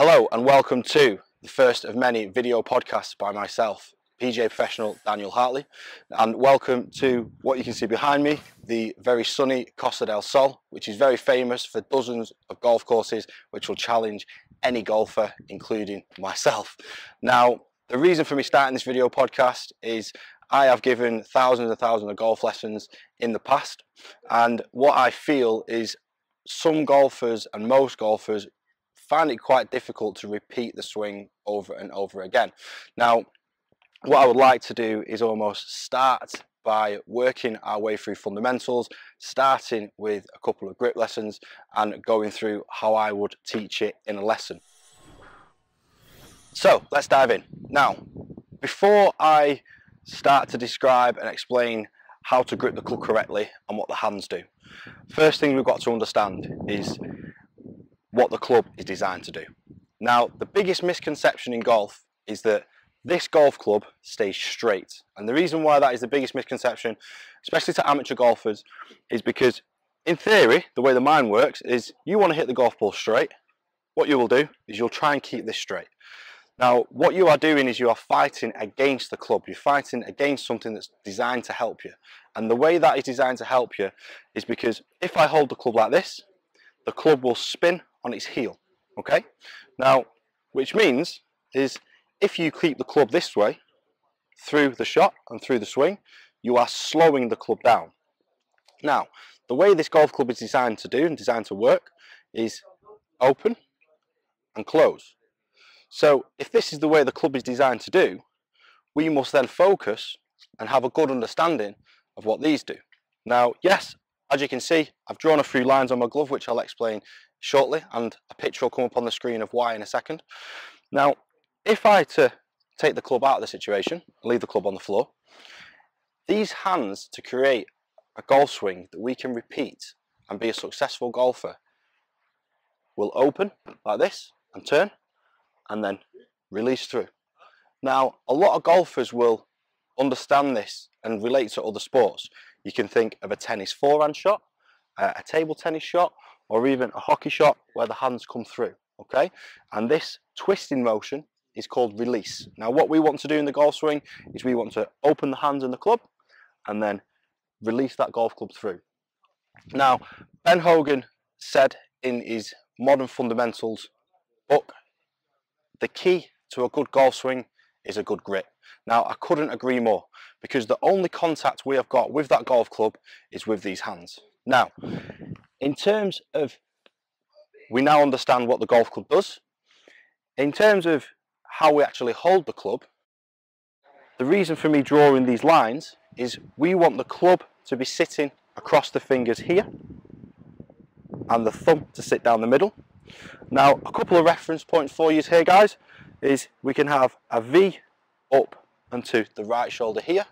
Hello and welcome to the first of many video podcasts by myself, PGA professional Daniel Hartley, and welcome to what you can see behind me, the very sunny Costa del Sol, which is very famous for dozens of golf courses which will challenge any golfer, including myself. Now, the reason for me starting this video podcast is I have given thousands and thousands of golf lessons in the past, and what I feel is some golfers and most golfers find it quite difficult to repeat the swing over and over again. Now, what I would like to do is almost start by working our way through fundamentals, starting with a couple of grip lessons and going through how I would teach it in a lesson. So let's dive in. Now, before I start to describe and explain how to grip the club correctly and what the hands do, first thing we've got to understand is what the club is designed to do. Now, the biggest misconception in golf is that this golf club stays straight. And the reason why that is the biggest misconception, especially to amateur golfers, is because in theory, the way the mind works is you want to hit the golf ball straight. What you will do is you'll try and keep this straight. Now, what you are doing is you are fighting against the club. You're fighting against something that's designed to help you. And the way that is designed to help you is because if I hold the club like this, the club will spin on its heel, okay? Now, which means is if you keep the club this way through the shot and through the swing, you are slowing the club down. Now, the way this golf club is designed to do and designed to work is open and close. So if this is the way the club is designed to do, we must then focus and have a good understanding of what these do. Now, yes, as you can see, I've drawn a few lines on my glove, which I'll explain shortly, and a picture will come up on the screen of why in a second. Now, if I to take the club out of the situation, leave the club on the floor, these hands to create a golf swing that we can repeat and be a successful golfer will open like this and turn and then release through. Now, a lot of golfers will understand this and relate to other sports. You can think of a tennis forehand shot, a table tennis shot, or even a hockey shot where the hands come through, okay? And this twisting motion is called release. Now, what we want to do in the golf swing is we want to open the hands and the club and then release that golf club through. Now, Ben Hogan said in his Modern Fundamentals book, the key to a good golf swing is a good grip. Now, I couldn't agree more, because the only contact we have got with that golf club is with these hands. Now, in terms of, we now understand what the golf club does. In terms of how we actually hold the club, the reason for me drawing these lines is we want the club to be sitting across the fingers here and the thumb to sit down the middle. Now, a couple of reference points for you here, guys, is we can have a V up and to the right shoulder here,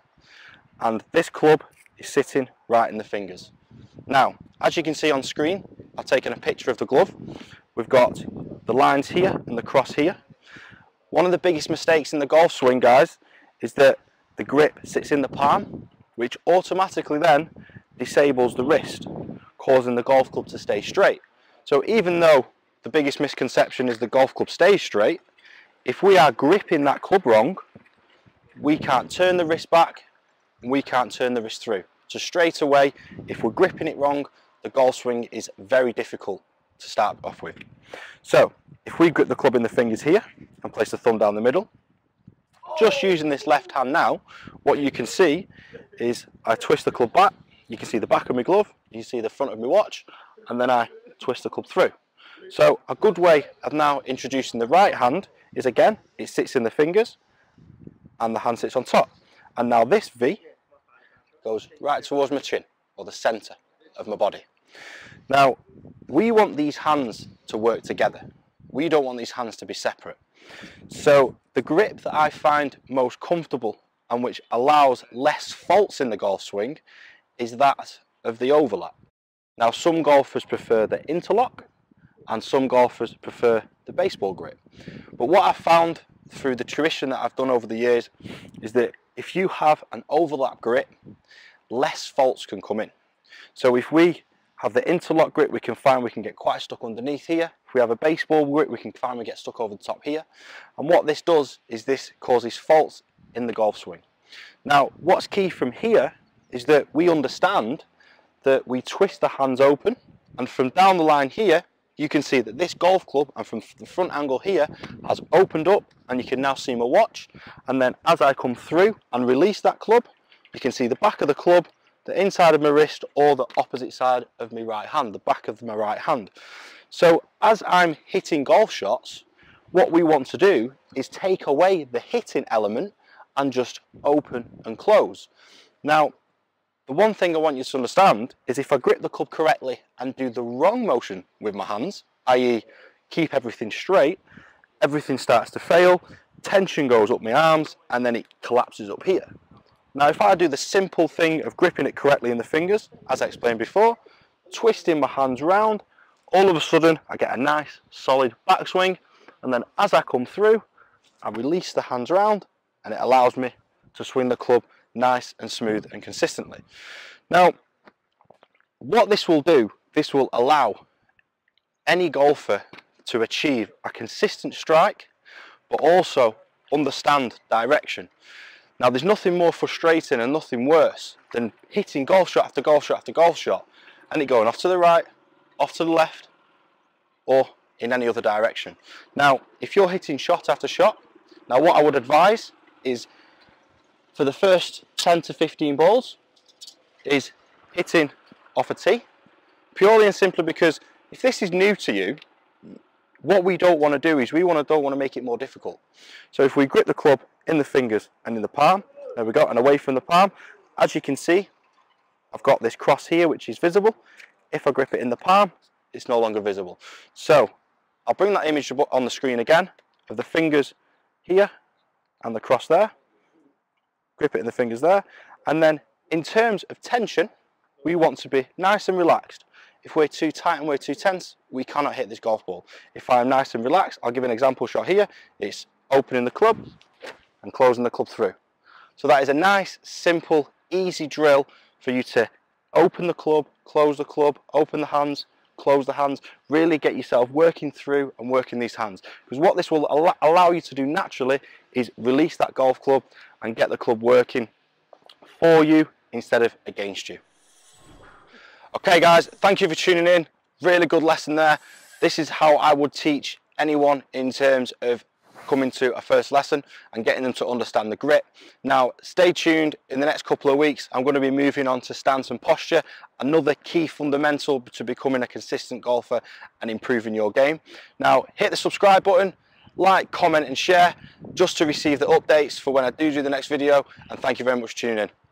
and this club is sitting right in the fingers. Now, as you can see on screen, I've taken a picture of the glove. We've got the lines here and the cross here. One of the biggest mistakes in the golf swing, guys, is that the grip sits in the palm, which automatically then disables the wrist, causing the golf club to stay straight. So even though the biggest misconception is the golf club stays straight, if we are gripping that club wrong, we can't turn the wrist back and we can't turn the wrist through. So straight away, if we're gripping it wrong, the golf swing is very difficult to start off with. So if we grip the club in the fingers here and place the thumb down the middle, just using this left hand now, what you can see is I twist the club back. You can see the back of my glove, you can see the front of my watch, and then I twist the club through. So a good way of now introducing the right hand is, again, it sits in the fingers and the hand sits on top. And now this V goes right towards my chin, or the center of my body. Now, we want these hands to work together. We don't want these hands to be separate. So the grip that I find most comfortable and which allows less faults in the golf swing is that of the overlap. Now, some golfers prefer the interlock and some golfers prefer the baseball grip. But what I've found through the tuition that I've done over the years is that if you have an overlap grip, less faults can come in. So if we have the interlock grip, we can find we can get quite stuck underneath here. If we have a baseball grip, we can find we get stuck over the top here. And what this does is this causes faults in the golf swing. Now, what's key from here is that we understand that we twist the hands open, and from down the line here, you can see that this golf club, and from the front angle here, has opened up, and you can now see my watch. And then as I come through and release that club, you can see the back of the club, the inside of my wrist, or the opposite side of my right hand, the back of my right hand. So as I'm hitting golf shots, what we want to do is take away the hitting element and just open and close. Now, the one thing I want you to understand is if I grip the club correctly and do the wrong motion with my hands, i.e. keep everything straight, everything starts to fail, tension goes up my arms, and then it collapses up here. Now, if I do the simple thing of gripping it correctly in the fingers, as I explained before, twisting my hands round, all of a sudden I get a nice solid backswing, and then as I come through, I release the hands round, and it allows me to swing the club nice and smooth and consistently. Now, what this will do, this will allow any golfer to achieve a consistent strike, but also understand direction. Now, there's nothing more frustrating and nothing worse than hitting golf shot after golf shot after golf shot and it going off to the right, off to the left, or in any other direction. Now, if you're hitting shot after shot, now what I would advise is for the first 10 to 15 balls is hitting off a tee, purely and simply because if this is new to you, what we don't want to do is we don't want to make it more difficult. So if we grip the club in the fingers and in the palm, there we go, and away from the palm, as you can see, I've got this cross here which is visible. If I grip it in the palm, it's no longer visible. So I'll bring that image on the screen again of the fingers here and the cross there. Grip it in the fingers there. And then in terms of tension, we want to be nice and relaxed. If we're too tight and we're too tense, we cannot hit this golf ball. If I'm nice and relaxed, I'll give an example shot here. It's opening the club and closing the club through. So that is a nice, simple, easy drill for you to open the club, close the club, open the hands, close the hands, really get yourself working through and working these hands. Because what this will allow you to do naturally is release that golf club and get the club working for you instead of against you. Okay guys, thank you for tuning in. Really good lesson there. This is how I would teach anyone in terms of coming to a first lesson and getting them to understand the grip. Now, stay tuned. In the next couple of weeks, I'm going to be moving on to stance and posture, another key fundamental to becoming a consistent golfer and improving your game. Now, hit the subscribe button, like, comment and share just to receive the updates for when I do the next video, and thank you very much for tuning in.